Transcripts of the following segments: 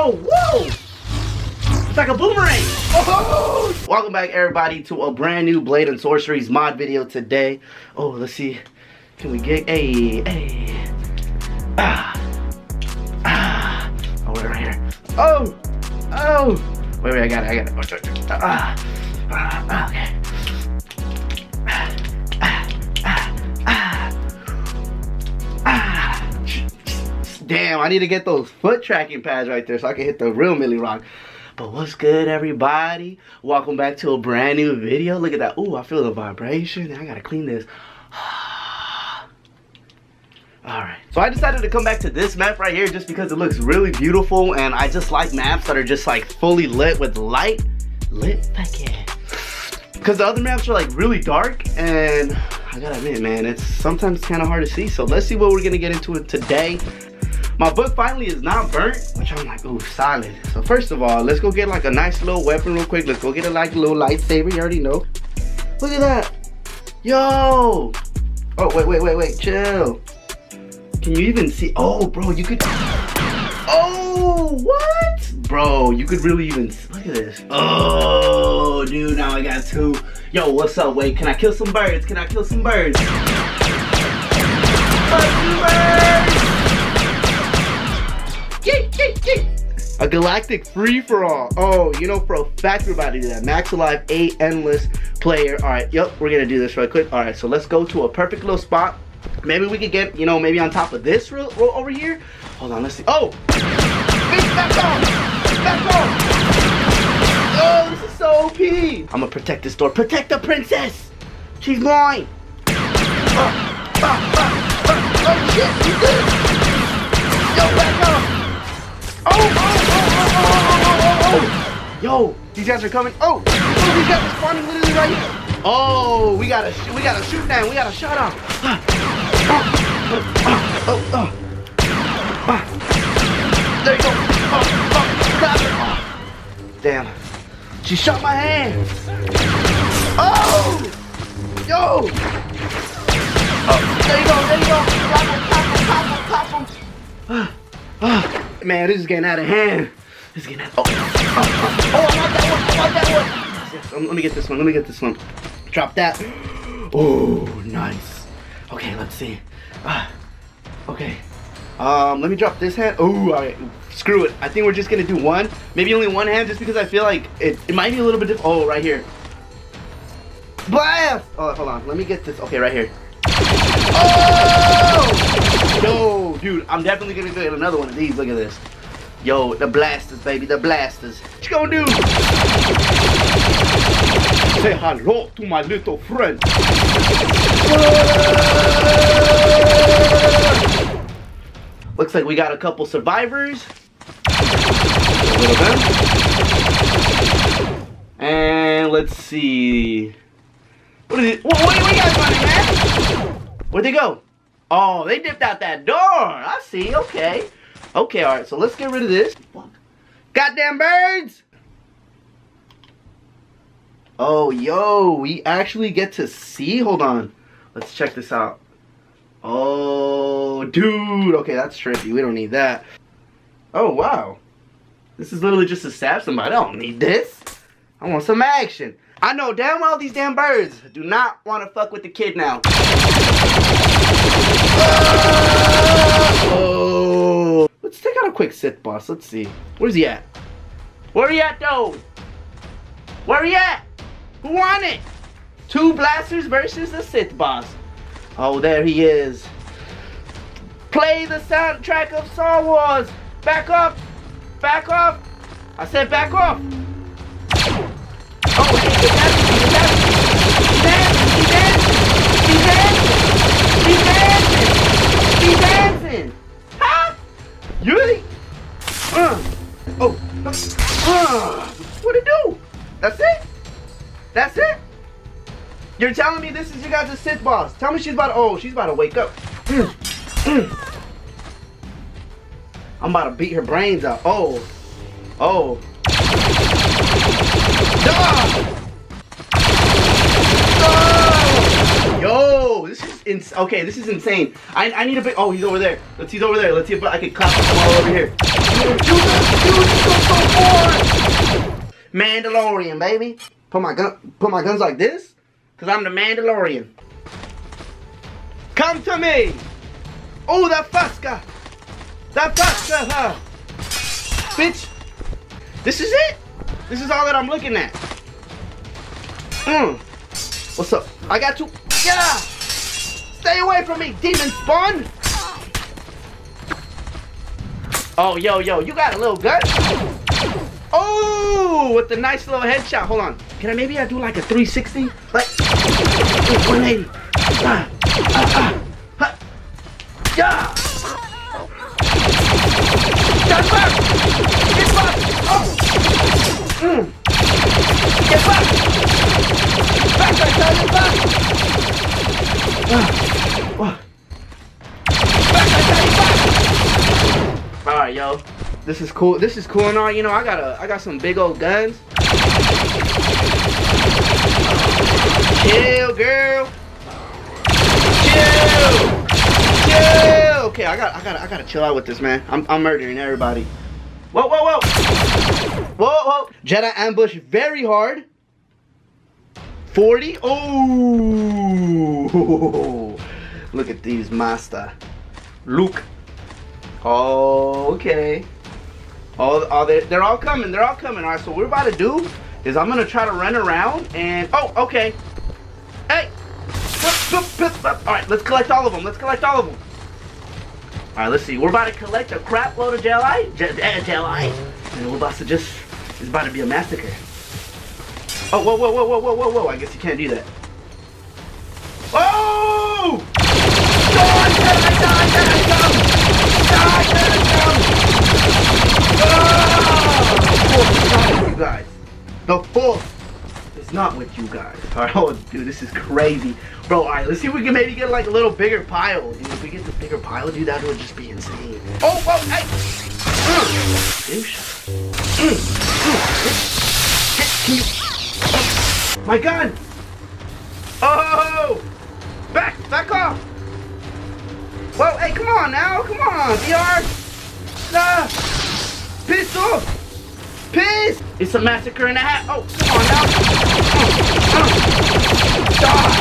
Oh, whoa! It's like a boomerang! Oh! Welcome back, everybody, to a brand new Blade and Sorcery's mod video today. Oh, let's see. Can we get a... Oh, we're right here. Oh! Oh! Wait, I got it. Okay. Damn, I need to get those foot tracking pads right there so I can hit the real Millie Rock. But what's good, everybody? Welcome back to a brand new video. Look at that. Ooh, I feel the vibration. I gotta clean this. Alright, so I decided to come back to this map right here just because it looks really beautiful and I just like maps that are just like fully lit with light. Lit? Fuck yeah. Because the other maps are like really dark and I gotta admit, man, it's sometimes kind of hard to see. So let's see what we're gonna get into today. My book finally is not burnt, which I'm like, ooh, solid. So first of all, let's go get like a nice little weapon real quick. Let's go get a like little lightsaber, you already know. Look at that. Yo. Oh, wait, chill. Can you even see? Oh, bro, you could. Oh, what? Bro, you could really even, look at this. Oh, dude, now I got two. Yo, what's up? Wait, can I kill some birds? Can I kill some birds? Fuck you, birds! A galactic free-for-all. Oh, you know for a fact everybody did that. Max Alive, a endless player. All right, yep, we're gonna do this right quick. All right, so let's go to a perfect little spot. Maybe we could get, you know, maybe on top of this roll over here. Hold on, let's see. Oh! Back on! Oh, this is so OP! I'm gonna protect this door. Protect the princess! She's mine! Oh, shit, you good! Yo, back up! Oh. Yo, these guys are coming. Oh, these guys are spawning literally right here. Oh, we gotta shoot them. We gotta shut up. There you go. Damn, she shot my hand. Oh, yo. Oh, there you go. Pop him. Man, this is getting out of hand. This is getting out of hand. Oh, I want that one. Yes, let me get this one. Drop that. Oh, nice. Okay, let's see. Okay. Let me drop this hand. Oh, all right. Screw it. I think we're just going to do one. Maybe only one hand just because I feel like it might be a little bit different. Oh, right here. Blast! Oh, hold on. Let me get this. Okay, right here. Oh! No. Dude, I'm definitely gonna get another one of these. Look at this. Yo, the blasters, baby, the blasters. What you gonna do? Say hello to my little friend. Looks like we got a couple survivors. And let's see. What is it? What are you guys running, man? Where'd they go? Oh, they dipped out that door. I see. Okay. Okay, all right. So let's get rid of this. Goddamn birds. Oh, yo. We actually get to see. Hold on. Let's check this out. Oh, dude. Okay, that's trippy. We don't need that. Oh, wow. This is literally just to stab somebody. I don't need this. I want some action. I know damn well these damn birds do not want to fuck with the kid now. Oh. Let's take out a quick Sith boss. Let's see. Where's he at? Where he at though? Where he at? Who won it? Two blasters versus the Sith boss. Oh, there he is. Play the soundtrack of Star Wars. Back up. Back up. I said back up. Oh, hey, He's dancing! Huh? You really? What'd it do? That's it? That's it? You're telling me this is you guys' Sith boss? Tell me she's about to, oh, she's about to wake up. I'm about to beat her brains out. Oh. Oh. Duh! Yo, this is okay, this is insane. I need a big, oh, he's over there. He's over there. Let's see if I can clap him all over here. Mandalorian, baby. Put my guns like this, cause I'm the Mandalorian. Come to me. Oh, that Fasca. That Fasca, huh? Bitch. This is it. This is all that I'm looking at. What's up? I got you. Get out! Stay away from me, demon spawn! Oh, yo, you got a little gun? Oh, with the nice little headshot. Hold on. Can I maybe do like a 360? Like 180. Yeah. Get back! Get back! Oh. Get back! Back, I tell you, back! Back, I tell you, back! Alright, yo. This is cool. This is cool and all. You know, I got some big old guns. Chill, girl. Chill! Chill! Okay, I gotta chill out with this, man. I'm murdering everybody. Whoa. Jedi ambush very hard. 40. Oh, look at these, master. Luke. Oh, okay. Oh, they're all coming. They're all coming. All right. So what we're about to do is I'm gonna try to run around and oh, okay. Hey. All right. Let's collect all of them. Alright, let's see. We're about to collect a crap load of Jedi. And we're about to just... It's about to be a massacre. Oh, whoa. I guess you can't do that. Oh! Die, you guys. The Force is not with you guys. Alright, oh, dude, this is crazy. Bro, alright, let's see if we can maybe get like a little bigger pile. Dude, if we get the bigger pile, dude, that would just be insane. Oh, whoa, hey! Can you... My gun! Oh! Back off! Whoa, hey, come on now, come on, VR! Nah! Pistol! Piss! It's a massacre and a half. Oh, come on now. Die.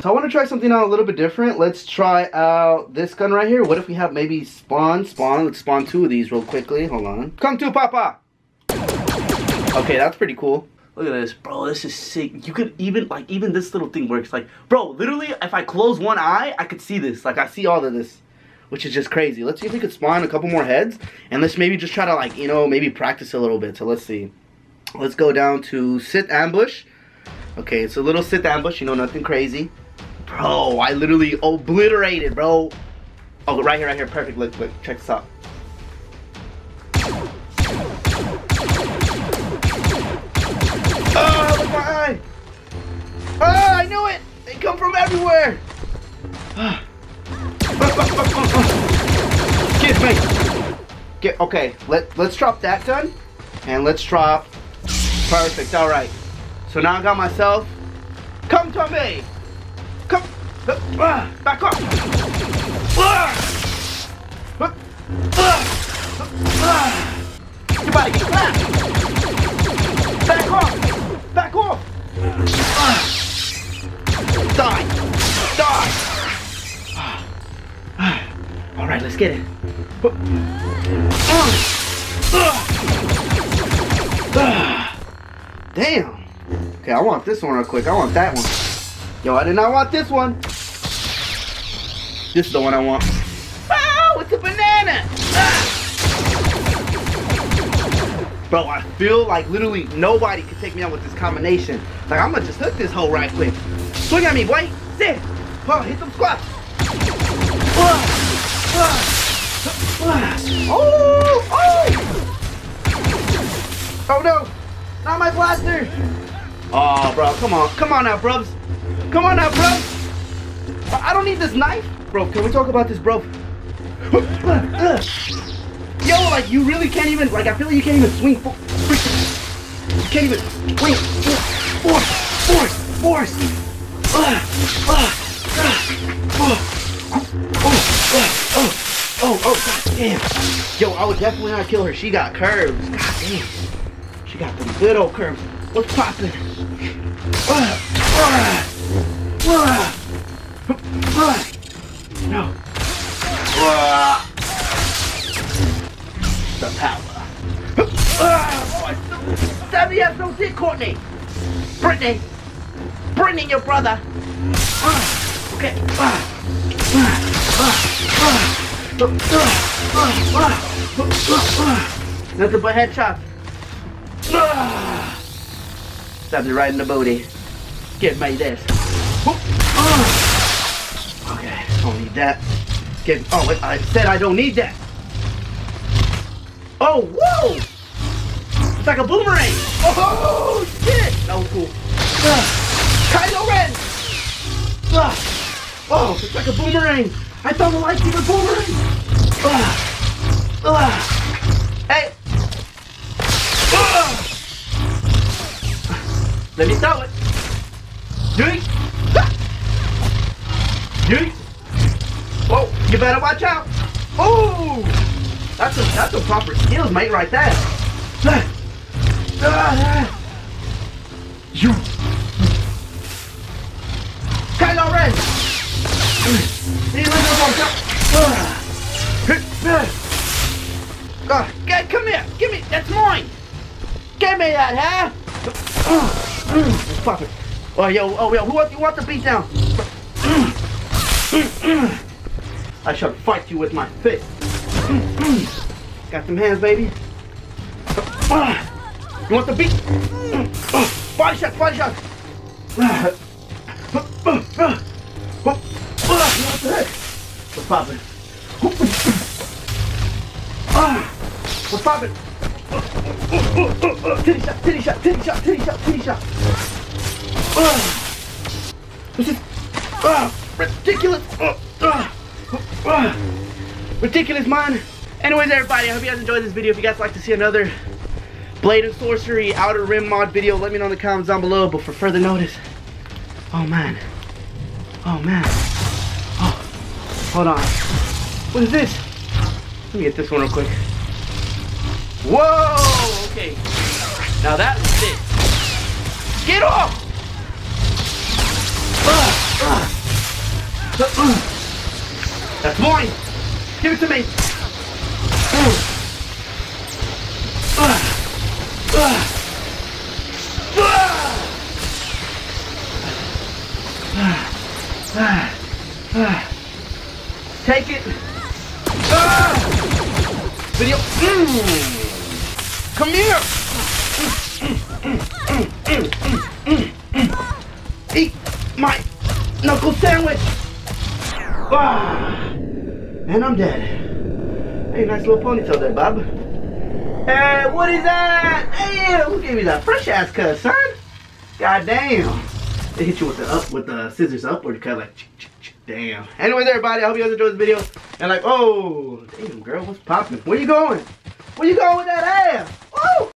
So I want to try something out a little bit different. Let's try out this gun right here. What if we have maybe spawn? Let's spawn two of these real quickly. Hold on. Come to Papa. Okay, that's pretty cool. Look at this, bro. This is sick. You could even this little thing works. Like, bro, literally, if I close one eye, I could see this. Like, I see all of this. Which is just crazy. Let's see if we could spawn a couple more heads. And let's maybe just try to like, you know, maybe practice a little bit. So let's see. Let's go down to Sith ambush. Okay, it's a little Sith ambush. You know, nothing crazy. Bro, I literally obliterated, bro. Oh, right here. Perfect. Look. Check this out. Oh, look at my eye. Oh, I knew it. They come from everywhere. Get me! Get, okay, let's drop that gun, and let's drop, perfect, alright. So now I got myself, come to me! Come, back up! You about to get clapped! Back off! Die! Alright, let's get it. Damn. Okay, I want this one real quick. I want that one. Yo, I did not want this one. This is the one I want. Oh, it's a banana. Bro, I feel like literally nobody can take me out with this combination. Like, I'm gonna just hook this hole right quick. Swing at me, boy. Sit. Oh, hit some squats. Oh! Oh no! Not my blaster! Oh, bro, come on now, bruvs! I don't need this knife, bro. Can we talk about this, bro? Yo, like you really can't even. Like I feel like you can't even swing. You can't even swing. Force! Oh, god damn. Yo, I would definitely not kill her. She got curves. God damn. She got them good old curves. What's poppin'? No. The power. Sammy has no dick, Courtney. Brittany, your brother. Okay. Nothing but headshots. Stab you right in the booty. Give me this. Okay, don't need that. Oh, I said I don't need that. Oh, whoa! It's like a boomerang. Oh shit! That was cool. Kylo Ren. Oh, it's like a boomerang. I thought I liked the boomerang. Hey. Let me throw it. Yeet. Yeet. Whoa! You better watch out. Oh, that's a proper skills, mate, right there. You Kylo Ren! God, come here! Give me! That's mine! Give me that, huh? Pop it. Oh yo, who wants to beat down? I shall fight you with my fist. Got some hands, baby. You want the beat? Body shot! What the heck? What's poppin'? What's poppin'? Titty shot! This is ridiculous! Ridiculous, man! Anyways, everybody, I hope you guys enjoyed this video. If you guys like to see another Blade and Sorcery Outer Rim mod video, let me know in the comments down below. But for further notice, oh man, oh, hold on, what is this? Let me get this one real quick. Whoa, okay, now that was sick. Get off! That's mine. Give it to me. Take it. Video. Come here. Eat my knuckle sandwich. And I'm dead. Hey, nice little ponytail there, Bob. Hey, what is that? Hey, who gave me that fresh ass cut, son? God damn. They hit you with the scissors upward cut, like damn. Anyways, everybody, I hope you guys enjoyed this video. And like, oh, damn girl, what's poppin'? Where you going? Where you going with that ass? Woo!